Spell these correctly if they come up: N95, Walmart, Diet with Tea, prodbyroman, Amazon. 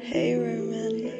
Hey Roman.